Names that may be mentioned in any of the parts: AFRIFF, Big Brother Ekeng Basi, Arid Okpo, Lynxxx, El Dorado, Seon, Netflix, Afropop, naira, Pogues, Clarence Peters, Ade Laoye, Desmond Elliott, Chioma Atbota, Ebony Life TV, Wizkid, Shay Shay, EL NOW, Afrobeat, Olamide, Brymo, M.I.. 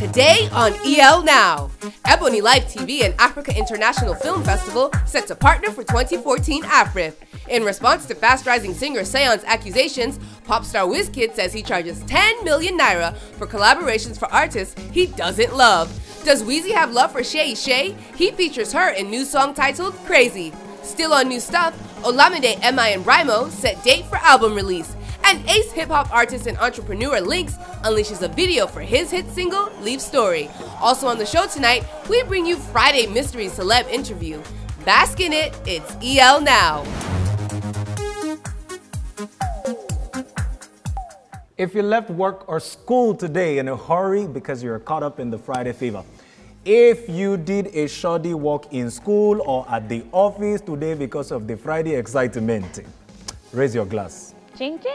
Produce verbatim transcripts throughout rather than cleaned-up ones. today on E L Now. Ebony Life T V and Africa International Film Festival set to partner for twenty fourteen AFRIFF. In response to fast-rising singer Seon's accusations, pop star Wizkid says he charges ten million naira for collaborations for artists he doesn't love. Does Weezy have love for Shay Shay? He features her in new song titled Crazy. Still on new stuff, Olamide, M I and Brymo set date for album release. And ace hip-hop artist and entrepreneur Lynxxx unleashes a video for his hit single, Leave Story. Also on the show tonight, we bring you Friday Mystery Celeb Interview. Bask in it, it's E L Now. If you left work or school today in a hurry because you're caught up in the Friday fever, if you did a shoddy walk in school or at the office today because of the Friday excitement, raise your glass. Ching, ching.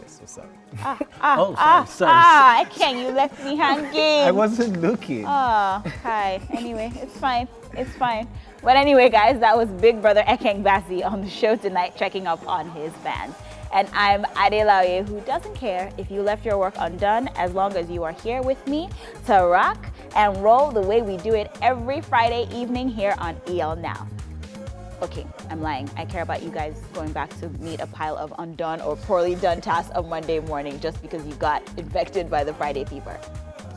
Yes, what's up? Ah, ah, oh, sorry, ah, sorry, ah, sorry. Ekeng, you left me hanging. I wasn't looking. Oh, hi. Anyway, it's fine. It's fine. But anyway, guys, that was Big Brother Ekeng Basi on the show tonight, checking up on his band. And I'm Ade Laoye, who doesn't care if you left your work undone as long as you are here with me to rock and roll the way we do it every Friday evening here on E L Now. Okay, I'm lying. I care about you guys going back to meet a pile of undone or poorly done tasks on Monday morning just because you got infected by the Friday fever.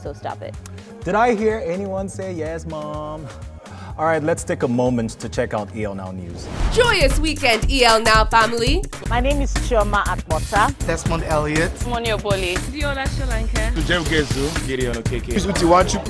So stop it. Did I hear anyone say yes, Mom? All right, let's take a moment to check out E L Now News. Joyous weekend, E L Now family. My name is Chioma Atbota. Desmond Elliott.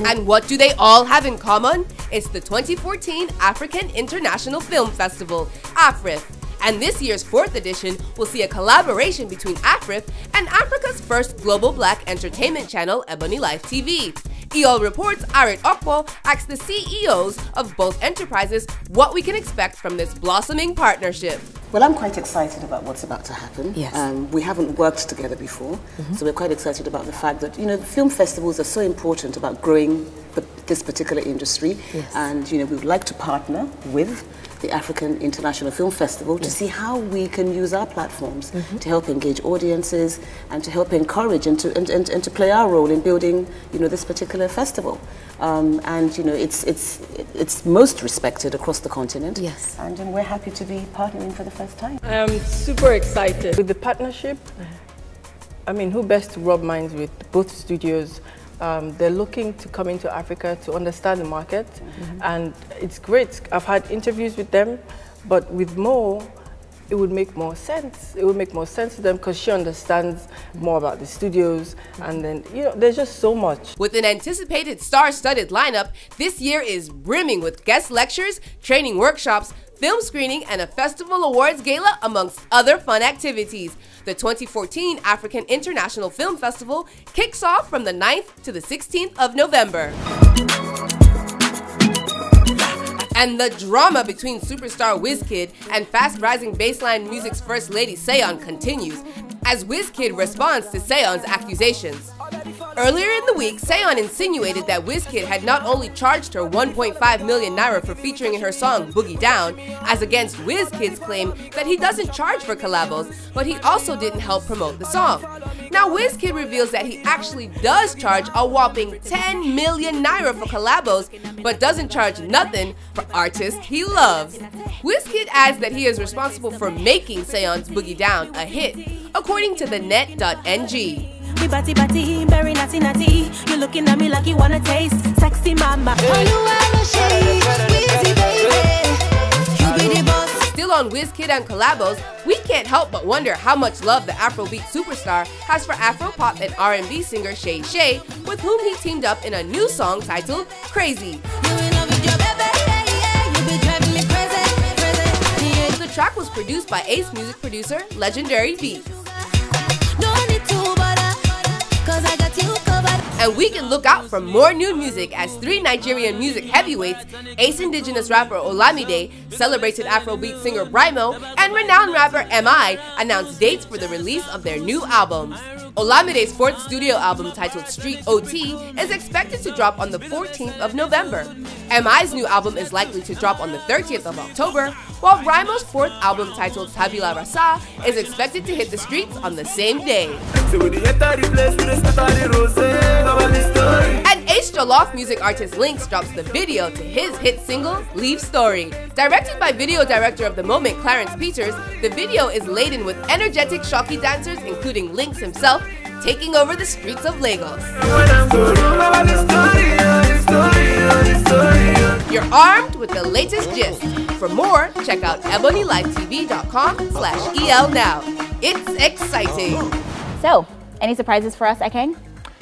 And what do they all have in common? It's the twenty fourteen African International Film Festival, AFRIFF. And this year's fourth edition will see a collaboration between AFRIFF and Africa's first global black entertainment channel, Ebony Life T V. E L Reports' Arid Okpo asks the C E Os of both enterprises what we can expect from this blossoming partnership. Well, I'm quite excited about what's about to happen. Yes. Um, we haven't worked together before, mm-hmm. so we're quite excited about the fact that, you know, film festivals are so important about growing the, this particular industry. Yes. And, you know, we would like to partner with the African International Film Festival to yes. see how we can use our platforms mm-hmm. to help engage audiences and to help encourage and to, and, and, and to play our role in building, you know, this particular festival. Um, and, you know, it's, it's, it's most respected across the continent. Yes. And, and we're happy to be partnering for the first time. I'm super excited. With the partnership, I mean, who best to rub minds with both studios? Um, they're looking to come into Africa to understand the market, mm-hmm. and it's great. I've had interviews with them, but with Mo, it would make more sense. It would make more sense to them because she understands more about the studios, and then, you know, there's just so much. With an anticipated star-studded lineup, this year is brimming with guest lectures, training workshops, film screening, and a festival awards gala, amongst other fun activities. The twenty fourteen African International Film Festival kicks off from the ninth to the sixteenth of November. And the drama between superstar Wizkid and fast-rising bassline music's first lady Seon continues, as Wizkid responds to Seon's accusations. Earlier in the week, Seon insinuated that Wizkid had not only charged her one point five million naira for featuring in her song Boogie Down, as against Wizkid's claim that he doesn't charge for collabos, but he also didn't help promote the song. Now Wizkid reveals that he actually does charge a whopping ten million naira for collabos, but doesn't charge nothing for artists he loves. Wizkid adds that he is responsible for making Seon's Boogie Down a hit, according to the net dot N G. Still on Wizkid and collabos, we can't help but wonder how much love the Afrobeat superstar has for Afropop and R and B singer Shay Shay, with whom he teamed up in a new song titled Crazy. The track was produced by Ace music producer Legendary Beats. And we can look out for more new music as three Nigerian music heavyweights, Ace indigenous rapper Olamide, celebrated Afrobeat singer Brymo, and renowned rapper M I announced dates for the release of their new albums. Olamide's fourth studio album titled Street O T is expected to drop on the fourteenth of November. M I's new album is likely to drop on the thirtieth of October, while Brymo's fourth album titled Tabula Rasa is expected to hit the streets on the same day. And Ace Jollof music artist Lynxxx drops the video to his hit single, Leave Story. Directed by video director of the moment Clarence Peters, the video is laden with energetic shocky dancers including Lynxxx himself, taking over the streets of Lagos. You're armed with the latest gist. For more, check out ebony life t v dot com slash E L now. It's exciting. So, any surprises for us, Ekeng?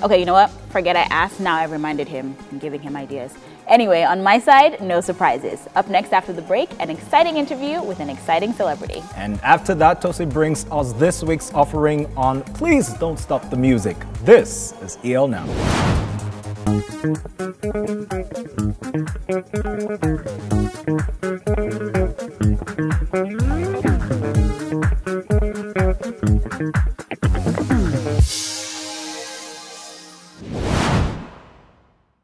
Okay, you know what? Forget I asked, now I've reminded him. I'm giving him ideas. Anyway, on my side, no surprises. Up next after the break, an exciting interview with an exciting celebrity. And after that, Tosi brings us this week's offering on Please Don't Stop the Music. This is E L Now.